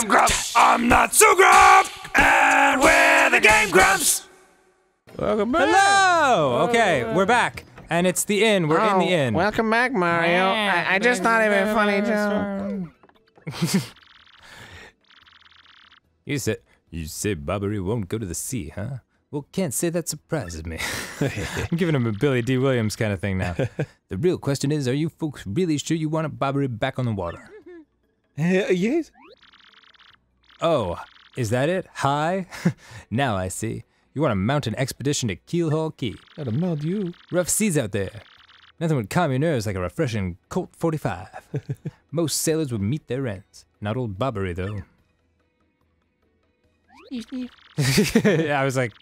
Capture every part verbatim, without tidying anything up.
I'm Grump. I'm not so Grump. And we're the Game Grumps. Welcome back. Hello. Okay, uh, we're back. And it's the inn. We're oh, in the inn. Welcome back, Mario. I, I just thought it was funny, too. You said, you said Bobbery won't go to the sea, huh? Well, can't say that surprises me. I'm giving him a Billy D. Williams kind of thing now. The real question is, are you folks really sure you want Bobbery back on the water? Uh, yes. Oh, is that it? Hi? Now I see. You want to mount an expedition to Keelhaul Key. That'll melt you. Rough seas out there. Nothing would calm your nerves like a refreshing Colt forty-five. Most sailors would meet their ends. Not old Bobbery, though. I was like,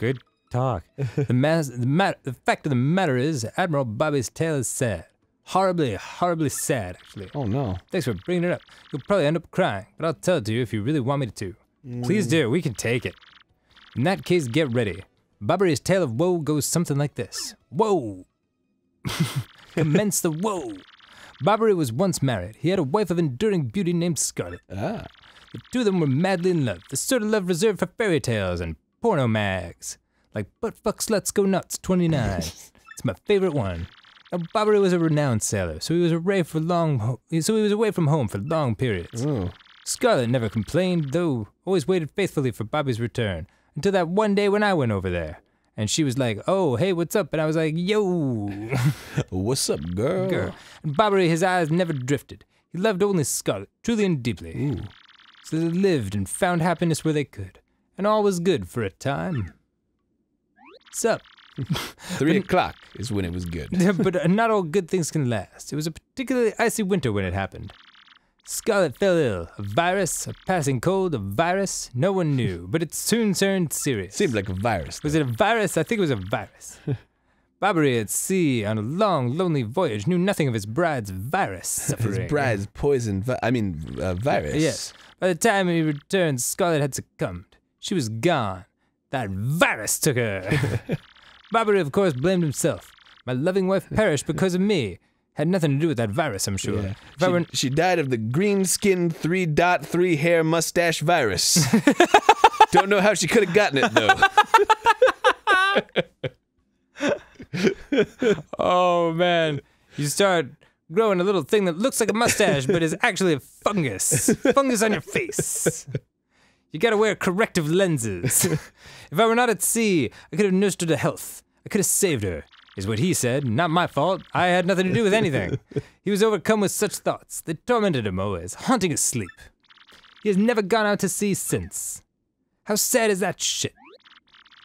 good talk. The, mas the, mat the fact of the matter is, Admiral Bobby's tale is sad. Horribly, horribly sad, actually. Oh, no. Thanks for bringing it up. You'll probably end up crying, but I'll tell it to you if you really want me to. Mm. Please do. We can take it. In that case, get ready. Bobbery's tale of woe goes something like this. Woe! Commence the woe! Bobbery was once married. He had a wife of enduring beauty named Scarlet. Ah. The two of them were madly in love, the sort of love reserved for fairy tales and porno mags. Like Butt Fuck Sluts Go Nuts twenty-nine. It's my favorite one. Now, Bobbery was a renowned sailor, so he was away for long so he was away from home for long periods. Ooh. Scarlet never complained, though always waited faithfully for Bobby's return. Until that one day when I went over there. And she was like, oh, hey, what's up? And I was like, yo. What's up, girl? girl? And Bobbery, his eyes never drifted. He loved only Scarlet, truly and deeply. Ooh. So they lived and found happiness where they could. And all was good for a time. Sup? Three o'clock is when it was good. But not all good things can last. It was a particularly icy winter when it happened. Scarlet fell ill. A virus, a passing cold, a virus, no one knew, but it soon turned serious. Seemed like a virus. Though. Was it a virus? I think it was a virus. Bobbery at sea on a long, lonely voyage knew nothing of his bride's virus suffering. His bride's poison, vi I mean, uh, virus. Yes. By the time he returned, Scarlet had succumbed. She was gone. That virus took her. Bobbery, of course, blamed himself. My loving wife perished because of me. Had nothing to do with that virus, I'm sure. Yeah. She, were... she died of the green-skinned three dot three hair mustache virus. Don't know how she could have gotten it, though. Oh, man. You start growing a little thing that looks like a mustache, but is actually a fungus. Fungus on your face. You gotta wear corrective lenses. If I were not at sea, I could have nursed her to health. I could have saved her. Is what he said. Not my fault. I had nothing to do with anything. He was overcome with such thoughts. They tormented him always, haunting his sleep. He has never gone out to sea since. How sad is that shit?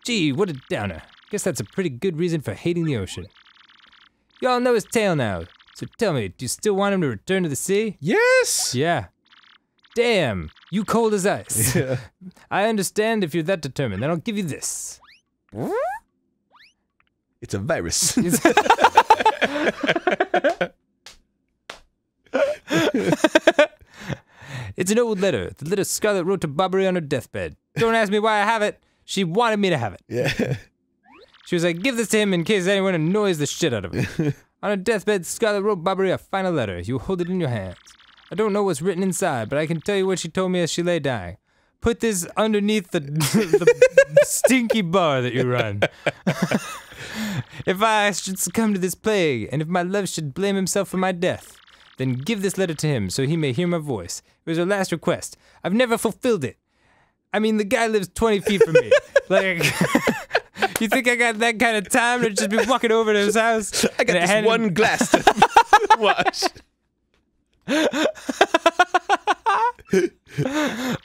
Gee, what a downer. Guess that's a pretty good reason for hating the ocean. Y'all know his tale now. So tell me, do you still want him to return to the sea? Yes! Yeah. Damn, you cold as ice. Yeah. I understand if you're that determined. Then I'll give you this. It's a virus. It's an old letter. The letter Scarlet wrote to Bobbery on her deathbed. Don't ask me why I have it. She wanted me to have it. Yeah. She was like, give this to him in case anyone annoys the shit out of him. On her deathbed, Scarlet wrote Bobbery a final letter. You hold it in your hands. I don't know what's written inside, but I can tell you what she told me as she lay dying. Put this underneath the, the stinky bar that you run. If I should succumb to this plague, and if my love should blame himself for my death, then give this letter to him so he may hear my voice. It was her last request. I've never fulfilled it. I mean, the guy lives twenty feet from me. Like, you think I got that kind of time to just be walking over to his house? I got this I one him... glass to wash.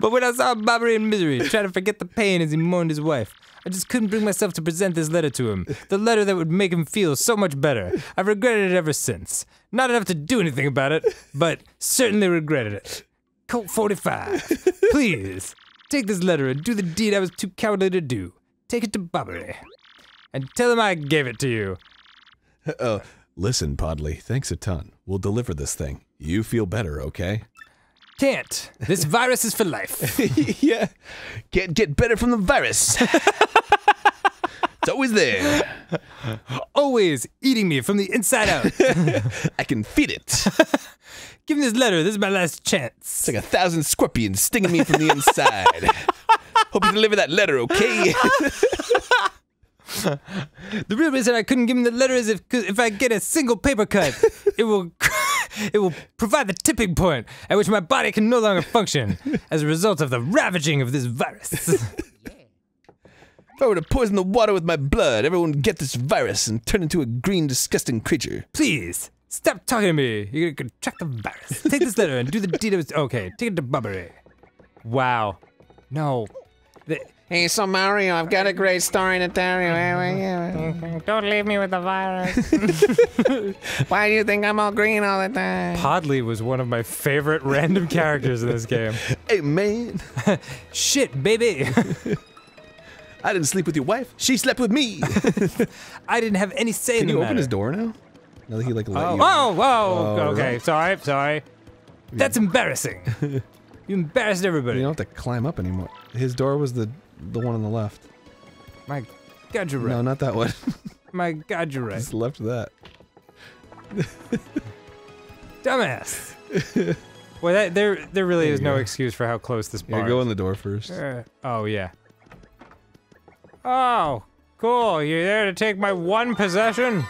But when I saw Bobbery in misery, trying to forget the pain as he mourned his wife, I just couldn't bring myself to present this letter to him. The letter that would make him feel so much better. I've regretted it ever since. Not enough to do anything about it, but certainly regretted it. Colt forty-five, please, take this letter and do the deed I was too cowardly to do. Take it to Bobbery. And tell him I gave it to you. Uh-oh. Listen, Podley, thanks a ton. We'll deliver this thing. You feel better, okay? Can't. This virus is for life. Yeah. Can't get better from the virus. It's always there. Always eating me from the inside out. I can feed it. Give me this letter. This is my last chance. It's like a thousand scorpions stinging me from the inside. Hope you deliver that letter, okay? The real reason I couldn't give him the letter is if if I get a single paper cut, it will it will provide the tipping point at which my body can no longer function as a result of the ravaging of this virus. If I were to poison the water with my blood, everyone would get this virus and turn into a green, disgusting creature. Please, stop talking to me. You're going to contract the virus. Take this letter and do the deed of... Okay, take it to Bobbery. Wow. No. The... Hey, so Mario, I've got a great story to tell you. Don't leave me with the virus. Why do you think I'm all green all the time? Podley was one of my favorite random characters in this game. Hey, man. Shit, baby. I didn't sleep with your wife. She slept with me. I didn't have any say in the matter. Can you open his door now? No, he like let oh. you. Oh, whoa. Oh, okay, right. sorry, sorry. That's embarrassing. You embarrassed everybody. You don't have to climb up anymore. His door was the the one on the left. My God, you're right. No, not that one. My God, you're right. Just left that. Dumbass. Well, that, there there really there is no go. excuse for how close this bar. Yeah, go in the door first. Uh, oh yeah. Oh, cool. You're there to take my one possession?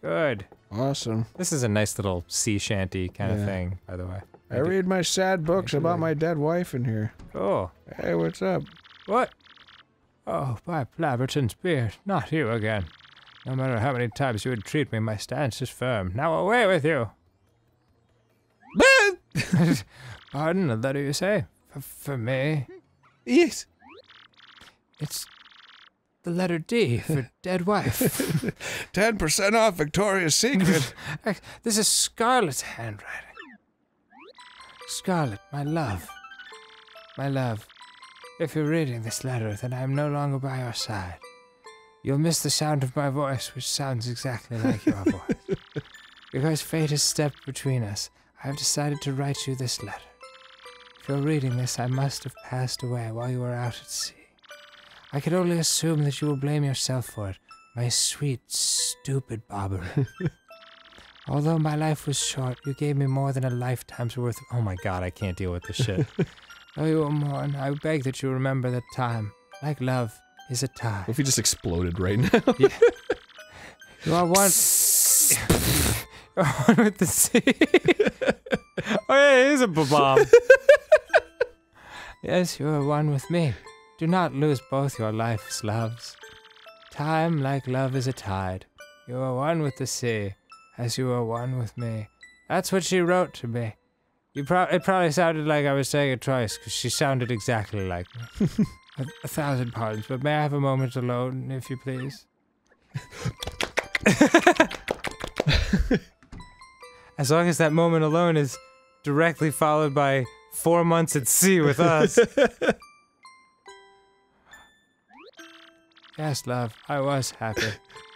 Good. Awesome. This is a nice little sea shanty kind yeah. of thing, by the way. I, I read my sad books about my dead wife in here. Oh. Hey, what's up? What? Oh, by Blaverton's beard, not you again. No matter how many times you would treat me, my stance is firm. Now away with you. Pardon, the letter you say? For, for me? Yes. It's... the letter D for dead wife. Ten percent off Victoria's Secret. This is Scarlet's handwriting. Scarlet, my love. My love, if you're reading this letter, then I'm no longer by your side. You'll miss the sound of my voice, which sounds exactly like your voice. Because fate has stepped between us, I have decided to write you this letter. If you're reading this, I must have passed away while you were out at sea. I could only assume that you will blame yourself for it, my sweet, stupid Bobbery. Although my life was short, you gave me more than a lifetime's worth of- Oh my God, I can't deal with this shit. Though you were mourn, I beg that you remember that time, like love, is a tie. What if you just exploded right now? Yeah. You are one- You are one with the sea. Oh yeah, it is a bomb. Yes, you are one with me. Do not lose both your life's loves. Time, like love, is a tide. You are one with the sea, as you are one with me. That's what she wrote to me. You pro it probably sounded like I was saying it twice, because she sounded exactly like me. a, a thousand pardons, but may I have a moment alone, if you please? As long as that moment alone is directly followed by four months at sea with us. Yes, love, I was happy.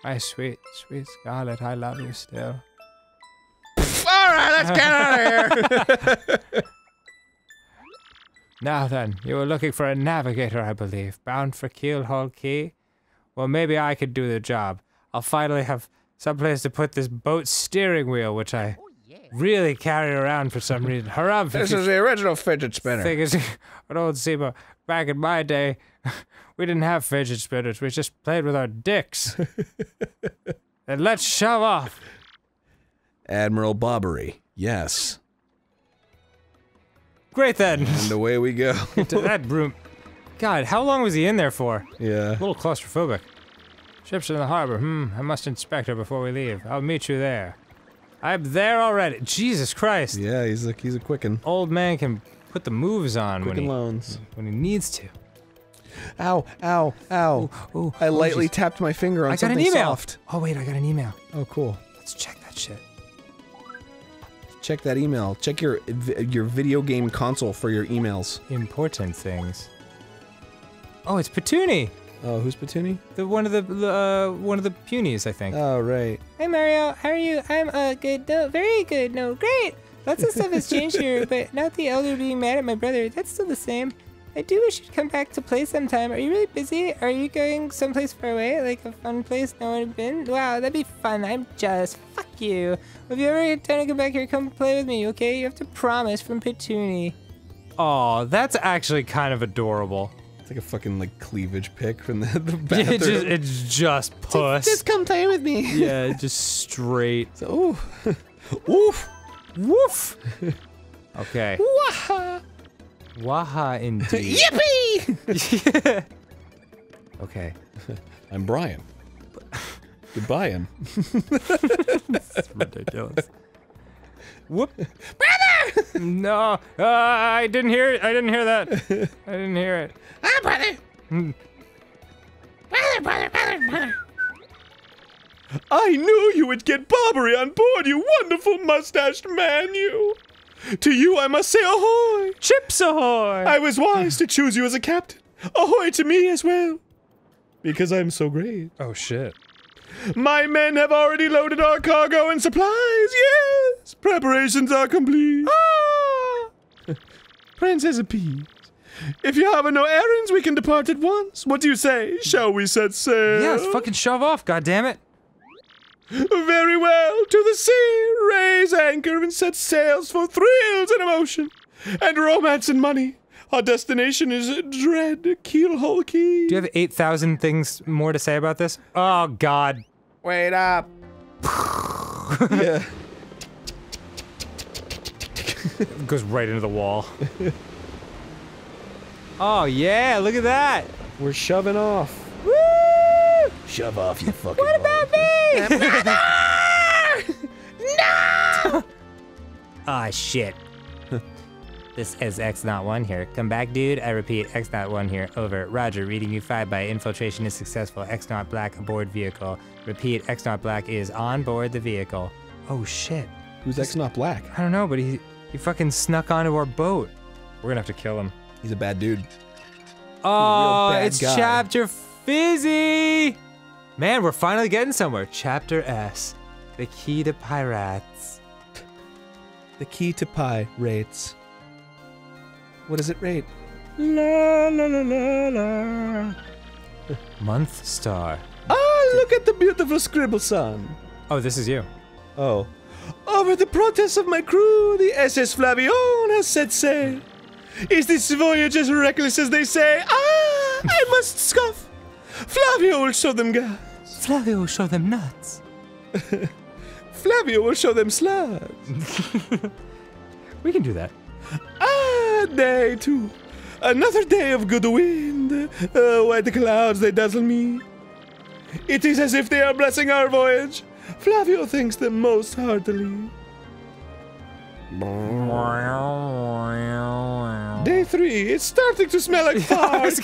My sweet, sweet Scarlet, I love you still. Alright, let's get out of here! Now then, you were looking for a navigator, I believe, bound for Keelhaul Key? Well, maybe I could do the job. I'll finally have someplace to put this boat's steering wheel, which I really carry around for some reason. Haram! This is the original fidget spinner. Thing is, an old seaboat. Back in my day, we didn't have fidget spinners, we just played with our dicks. And let's shove off! Admiral Bobbery, yes. Great then! And away we go. Into that room. God, how long was he in there for? Yeah. A little claustrophobic. Ship's in the harbor, hmm, I must inspect her before we leave. I'll meet you there. I'm there already! Jesus Christ! Yeah, he's a, he's a quicken. Old man can... put the moves on Quick when he loans. when he needs to. Ow! Ow! Ow! Ooh, ooh, I lightly oh, tapped my finger on I something got an email. soft. Oh wait, I got an email. Oh cool. Let's check that shit. Check that email. Check your your video game console for your emails. Important things. Oh, it's Petuni. Oh, who's Petuni? The one of the uh, one of the punies, I think. Oh right. Hi Mario, how are you? I'm uh good. No, very good. No, great. Lots of stuff has changed here, but not the elder being mad at my brother. That's still the same. I do wish you'd come back to play sometime. Are you really busy? Are you going someplace far away? Like a fun place no one had been? Wow, that'd be fun. I'm jealous. Fuck you. If you ever get time to come back here, come play with me, okay? You have to promise. From Petuni. Aw, that's actually kind of adorable. It's like a fucking like cleavage pic from the, the bathroom. It just, it's just puss. Just, just come play with me. Yeah, just straight. So, ooh. Oof. Woof. Okay. Waha. Waha indeed. Yippee! Yeah. Okay. I'm Brian. Goodbye, him. That's ridiculous. Whoop. Brother! No, uh, I didn't hear it. I didn't hear that. I didn't hear it. Ah, brother! Mm. Brother, brother, brother, brother! I knew you would get Bobbery on board, you wonderful mustached man, you! To you I must say ahoy! Chips ahoy! I was wise to choose you as a captain. Ahoy to me as well. Because I'm so great. Oh, shit. My men have already loaded our cargo and supplies, yes! Preparations are complete. Ah! Princess of Peas, if you have no errands, we can depart at once. What do you say? Shall we set sail? Yeah, let's fucking shove off, goddammit. Very well, to the sea, raise anchor and set sails for thrills and emotion, and romance and money. Our destination is dread Keelhaul Key. Do you have eight thousand things more to say about this? Oh, God. Wait up. Yeah. It goes right into the wall. Oh, yeah, look at that. We're shoving off. Woo! Shove off, you fucking What about me? No! Ah, oh, shit. This is X zero one here. Come back, dude. I repeat, X zero one here. Over. Roger, reading you five by infiltration is successful. X zero Black aboard vehicle. Repeat, X zero Black is on board the vehicle. Oh, shit. Who's X zero Black? I don't know, but he he fucking snuck onto our boat. We're gonna have to kill him. He's a bad dude. Oh, bad it's guy. Chapter Fizzy! Man, we're finally getting somewhere. Chapter S. The key to pirates. The key to pirates. What does it rate? La la la la la. Month star. Ah, look at the beautiful scribble, son. Oh, this is you. Oh. Over the protest of my crew, the S S Flavione has set sail. Is this voyage as reckless as they say? Ah, I must scoff. Flavio will show them gas. Flavio will show them nuts. Flavio will show them slugs. We can do that. Ah, day two. Another day of good wind. Oh, white clouds, they dazzle me. It is as if they are blessing our voyage. Flavio thanks them most heartily. Day three. It's starting to smell like fart.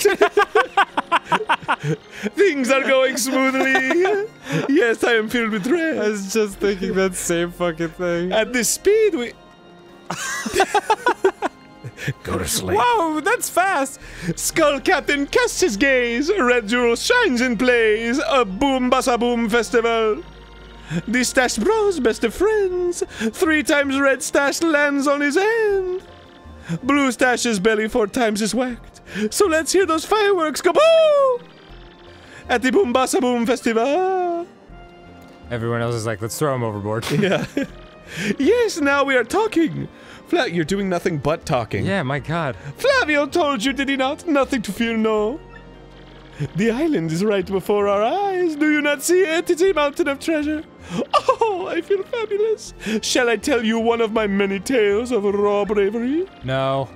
Things are going smoothly. Yes, I am filled with rest. I was just thinking that same fucking thing. At this speed, we... Go to sleep. Wow, that's fast. Skull Captain casts his gaze. Red Jewel shines and plays. A boom bassa boom festival. The Stash Bros, best of friends. Three times Red Stash lands on his end. Blue Stash's belly four times is whacked. So let's hear those fireworks go boom at the boom bassa boom festival. Everyone else is like, let's throw him overboard. Yeah. Yes, now we are talking. Fla you're doing nothing but talking. Yeah, my God. Flavio told you, did he not? Nothing to fear, no. The island is right before our eyes. Do you not see it? It's a mountain of treasure. Oh, I feel fabulous. Shall I tell you one of my many tales of raw bravery? No.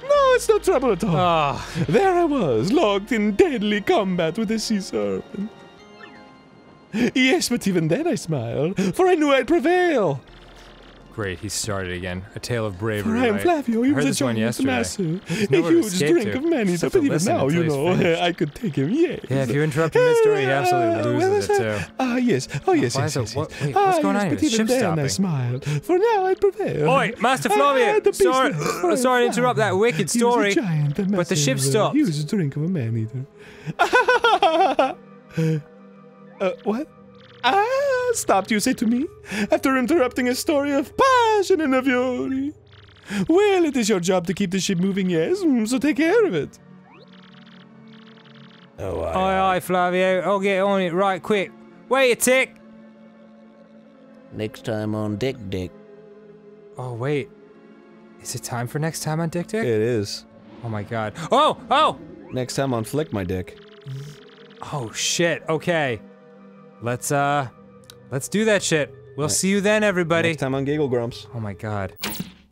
No, it's no trouble at all. Ah. There I was, locked in deadly combat with a sea serpent. Yes, but even then I smiled, for I knew I'd prevail. Great, he started again. A tale of bravery. I am right? Flavio. He was a giant massive. A huge drink to. Of many. But even now, you know, I could take him. Yes. Yeah, if you interrupt his story, he absolutely loses uh, it too. Ah, uh, yes. Oh, yes. Why yes, yes, it, what, wait, what's ah, going yes, on? But here? Even then, stopping. I smiled. For now, I prevail. Oi, Master Flavio. Sorry, sorry, sorry to interrupt that wicked story. Giant, but the ship stopped. He was a drink of a man eater. uh, what? Ah, stopped, you say to me, after interrupting a story of passion and of fury. Well, it is your job to keep the ship moving, yes, so take care of it. Oh, aye, aye, aye, Flavio. I'll get on it right quick. Wait a tick. Next time on Dick Dick. Oh, wait. Is it time for next time on Dick Dick? It is. Oh, my God. Oh! Oh! Next time on Flick My Dick. Oh, shit. Okay. Let's, uh... let's do that shit. We'll right. see you then, everybody. Next time on Giggle Grumps. Oh, my God.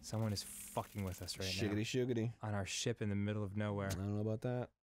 Someone is fucking with us right now. Shiggity, shiggity. On our ship in the middle of nowhere. I don't know about that.